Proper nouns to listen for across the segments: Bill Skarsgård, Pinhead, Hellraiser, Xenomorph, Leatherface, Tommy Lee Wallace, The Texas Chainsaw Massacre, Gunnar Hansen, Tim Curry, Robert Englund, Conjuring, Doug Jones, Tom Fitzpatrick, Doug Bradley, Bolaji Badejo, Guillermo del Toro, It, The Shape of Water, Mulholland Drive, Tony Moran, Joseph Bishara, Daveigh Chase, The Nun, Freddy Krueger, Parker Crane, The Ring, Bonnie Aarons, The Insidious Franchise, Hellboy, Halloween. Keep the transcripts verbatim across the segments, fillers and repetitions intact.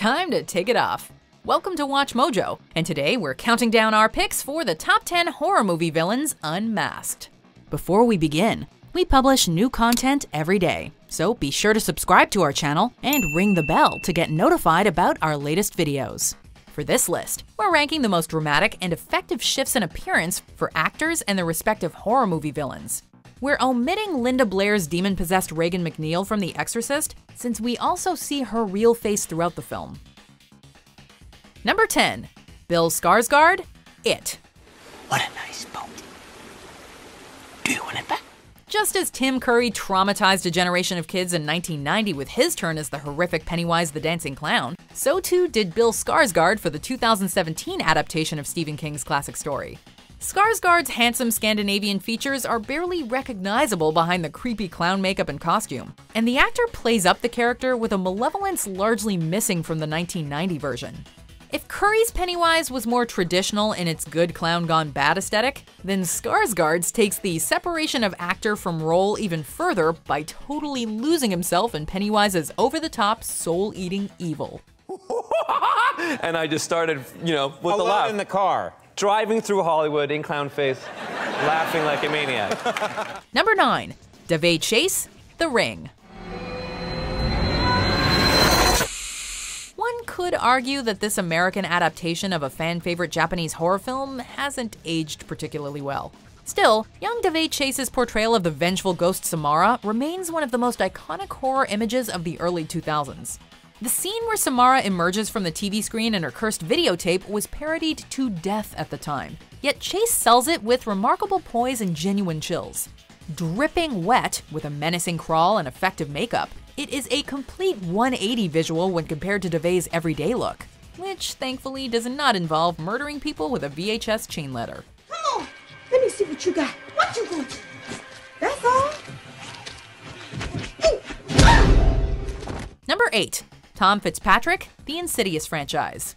time to take it off. Welcome to Watch Mojo, and today we're counting down our picks for the top ten horror movie villains unmasked. Before we begin, we publish new content every day, so be sure to subscribe to our channel and ring the bell to get notified about our latest videos. For this list, we're ranking the most dramatic and effective shifts in appearance for actors and their respective horror movie villains. We're omitting Linda Blair's demon-possessed Reagan McNeil from The Exorcist, since we also see her real face throughout the film. Number ten. Bill Skarsgård, It. What a nice boat. Do you want it back? Just as Tim Curry traumatized a generation of kids in nineteen ninety with his turn as the horrific Pennywise the Dancing Clown, so too did Bill Skarsgård for the two thousand seventeen adaptation of Stephen King's classic story. Skarsgård's handsome Scandinavian features are barely recognizable behind the creepy clown makeup and costume, and the actor plays up the character with a malevolence largely missing from the nineteen ninety version. If Curry's Pennywise was more traditional in its good clown gone bad aesthetic, then Skarsgård's takes the separation of actor from role even further by totally losing himself in Pennywise's over-the-top, soul-eating evil. And I just started, you know, with the laugh. Alone in the car. Driving through Hollywood in clown face, laughing like a maniac. Number nine. Daveigh Chase, The Ring. One could argue that this American adaptation of a fan-favorite Japanese horror film hasn't aged particularly well. Still, young Daveigh Chase's portrayal of the vengeful ghost Samara remains one of the most iconic horror images of the early two thousands. The scene where Samara emerges from the T V screen in her cursed videotape was parodied to death at the time, yet Chase sells it with remarkable poise and genuine chills. Dripping wet, with a menacing crawl and effective makeup, it is a complete one eighty visual when compared to Daveigh's everyday look, which thankfully does not involve murdering people with a V H S chain letter. Come on, let me see what you got. What you got? That's all. Number eight. Tom Fitzpatrick, The Insidious Franchise.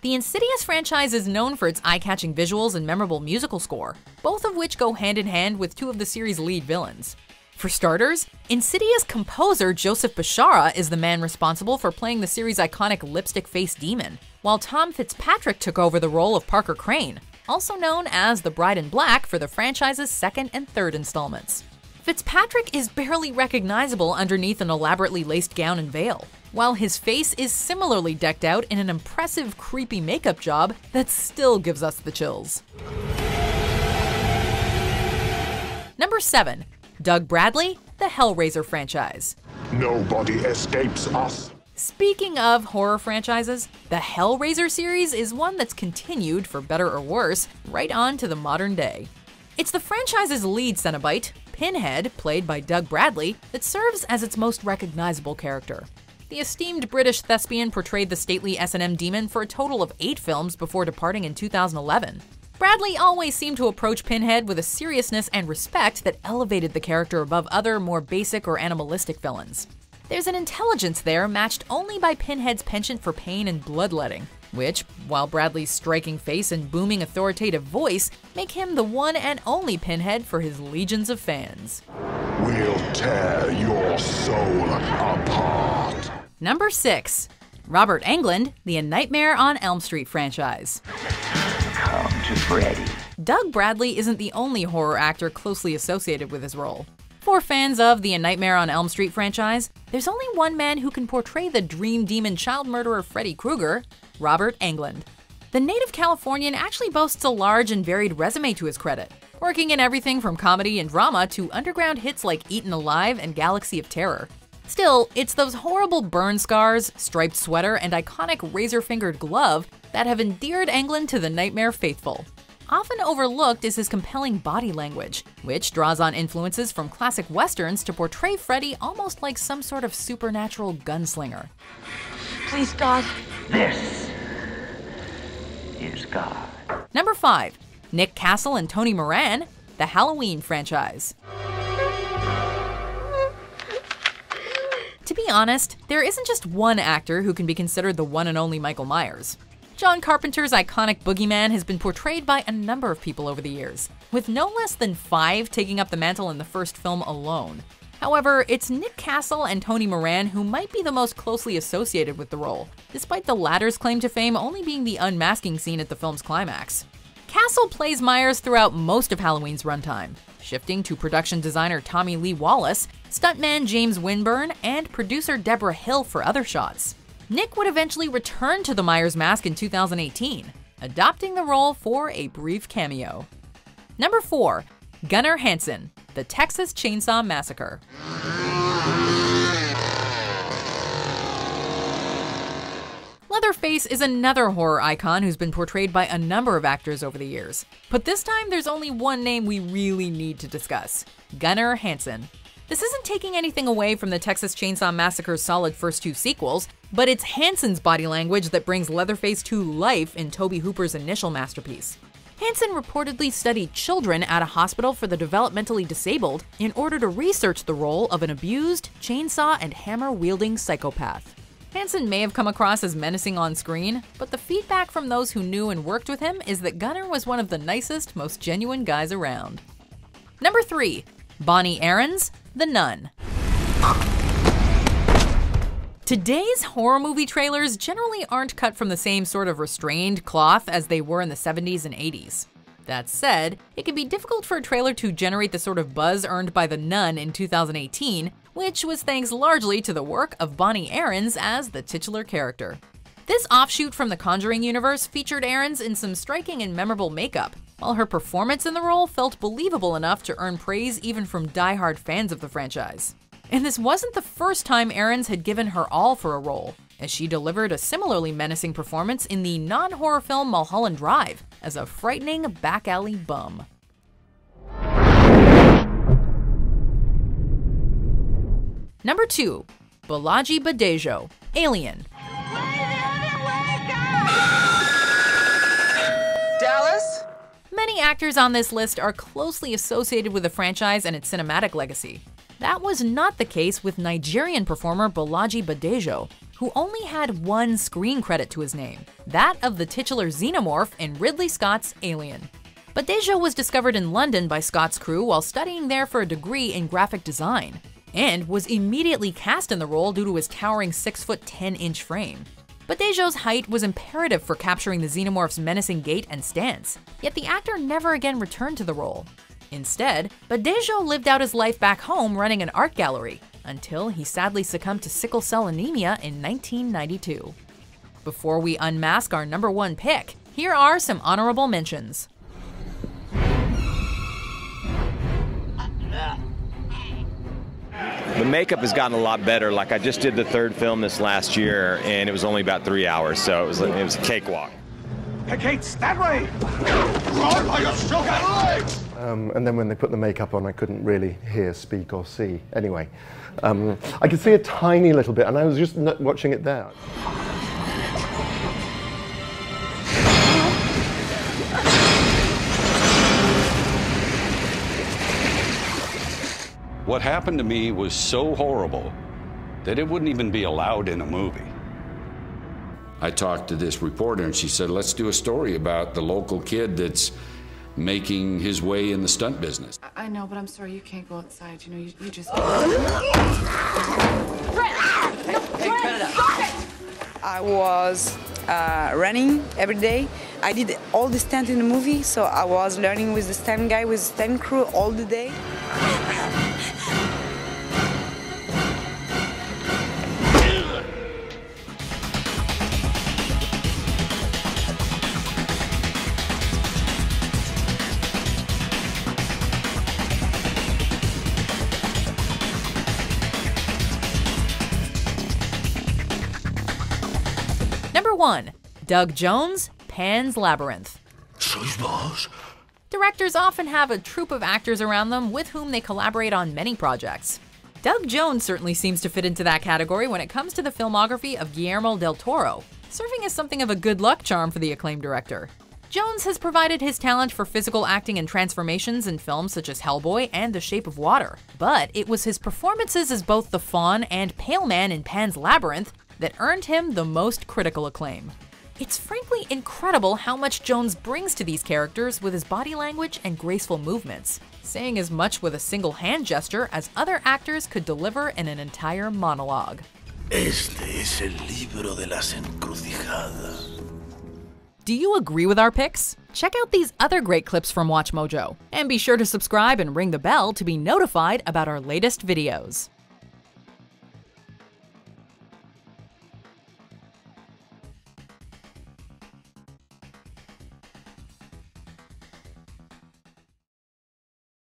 The Insidious franchise is known for its eye-catching visuals and memorable musical score, both of which go hand-in-hand with two of the series' lead villains. For starters, Insidious composer Joseph Bishara is the man responsible for playing the series' iconic lipstick-faced demon, while Tom Fitzpatrick took over the role of Parker Crane, also known as the Bride in Black for the franchise's second and third installments. Fitzpatrick is barely recognizable underneath an elaborately laced gown and veil, while his face is similarly decked out in an impressive, creepy makeup job that still gives us the chills. Number seven. Doug Bradley, the Hellraiser franchise. Nobody escapes us. Speaking of horror franchises, the Hellraiser series is one that's continued, for better or worse, right on to the modern day. It's the franchise's lead Cenobite, Pinhead, played by Doug Bradley, that serves as its most recognizable character. The esteemed British thespian portrayed the stately S and M demon for a total of eight films before departing in two thousand eleven. Bradley always seemed to approach Pinhead with a seriousness and respect that elevated the character above other, more basic or animalistic villains. There's an intelligence there matched only by Pinhead's penchant for pain and bloodletting, which, while Bradley's striking face and booming authoritative voice, make him the one and only Pinhead for his legions of fans. We'll tear your soul apart. Number six. Robert Englund, the A Nightmare on Elm Street franchise. Doug Bradley isn't the only horror actor closely associated with his role. For fans of the A Nightmare on Elm Street franchise, there's only one man who can portray the dream demon child murderer Freddy Krueger, Robert Englund. The native Californian actually boasts a large and varied resume to his credit, working in everything from comedy and drama to underground hits like Eaten Alive and Galaxy of Terror. Still, it's those horrible burn scars, striped sweater, and iconic razor-fingered glove that have endeared Englund to the nightmare faithful. Often overlooked is his compelling body language, which draws on influences from classic westerns to portray Freddy almost like some sort of supernatural gunslinger. Please, God. This is God. Number five. Nick Castle and Tony Moran, the Halloween franchise. To be honest, there isn't just one actor who can be considered the one and only Michael Myers. John Carpenter's iconic boogeyman has been portrayed by a number of people over the years, with no less than five taking up the mantle in the first film alone. However, it's Nick Castle and Tony Moran who might be the most closely associated with the role, despite the latter's claim to fame only being the unmasking scene at the film's climax. Castle plays Myers throughout most of Halloween's runtime, shifting to production designer Tommy Lee Wallace, stuntman James Winburn, and producer Deborah Hill for other shots. Nick would eventually return to the Myers mask in two thousand eighteen, adopting the role for a brief cameo. Number four, Gunnar Hansen, The Texas Chainsaw Massacre. Leatherface is another horror icon who's been portrayed by a number of actors over the years, but this time there's only one name we really need to discuss: Gunnar Hansen. This isn't taking anything away from the Texas Chainsaw Massacre's solid first two sequels, but it's Hansen's body language that brings Leatherface to life in Tobe Hooper's initial masterpiece. Hansen reportedly studied children at a hospital for the developmentally disabled in order to research the role of an abused, chainsaw and hammer-wielding psychopath. Hansen may have come across as menacing on screen, but the feedback from those who knew and worked with him is that Gunnar was one of the nicest, most genuine guys around. Number three, Bonnie Aarons, The Nun. Today's horror movie trailers generally aren't cut from the same sort of restrained cloth as they were in the seventies and eighties. That said, it can be difficult for a trailer to generate the sort of buzz earned by The Nun in two thousand eighteen, which was thanks largely to the work of Bonnie Aarons as the titular character. This offshoot from the Conjuring universe featured Aarons in some striking and memorable makeup, while her performance in the role felt believable enough to earn praise even from diehard fans of the franchise. And this wasn't the first time Aarons had given her all for a role, as she delivered a similarly menacing performance in the non-horror film Mulholland Drive as a frightening back-alley bum. Number two, Bolaji Badejo, Alien. Dallas? Many actors on this list are closely associated with the franchise and its cinematic legacy. That was not the case with Nigerian performer Bolaji Badejo, who only had one screen credit to his name, that of the titular xenomorph in Ridley Scott's Alien. Badejo was discovered in London by Scott's crew while studying there for a degree in graphic design, and was immediately cast in the role due to his towering six foot ten inch frame. Badejo's height was imperative for capturing the xenomorph's menacing gait and stance, yet the actor never again returned to the role. Instead, Badejo lived out his life back home running an art gallery, until he sadly succumbed to sickle cell anemia in nineteen ninety-two. Before we unmask our number one pick, here are some honorable mentions. The makeup has gotten a lot better. Like, I just did the third film this last year, and it was only about three hours, so it was, it was a cakewalk. The gates that way! Run by your stroke alive! Um, and then when they put the makeup on, I couldn't really hear, speak, or see. Anyway, um, I could see a tiny little bit, and I was just not watching it there. What happened to me was so horrible that it wouldn't even be allowed in a movie. I talked to this reporter, and she said, let's do a story about the local kid that's making his way in the stunt business. I know, but I'm sorry, you can't go outside. You know, you, you just... Brent! Hey, hey, Brent, stop it! I was uh, running every day. I did all the stunts in the movie, so I was learning with the stunt guy, with the stunt crew all the day. one. Doug Jones, Pan's Labyrinth. Directors often have a troupe of actors around them with whom they collaborate on many projects. Doug Jones certainly seems to fit into that category when it comes to the filmography of Guillermo del Toro, serving as something of a good luck charm for the acclaimed director. Jones has provided his talent for physical acting and transformations in films such as Hellboy and The Shape of Water, but it was his performances as both the Fawn and Pale Man in Pan's Labyrinth that earned him the most critical acclaim. It's frankly incredible how much Jones brings to these characters with his body language and graceful movements, saying as much with a single hand gesture as other actors could deliver in an entire monologue. Este es el libro de las encrucijadas. Do you agree with our picks? Check out these other great clips from WatchMojo, and be sure to subscribe and ring the bell to be notified about our latest videos.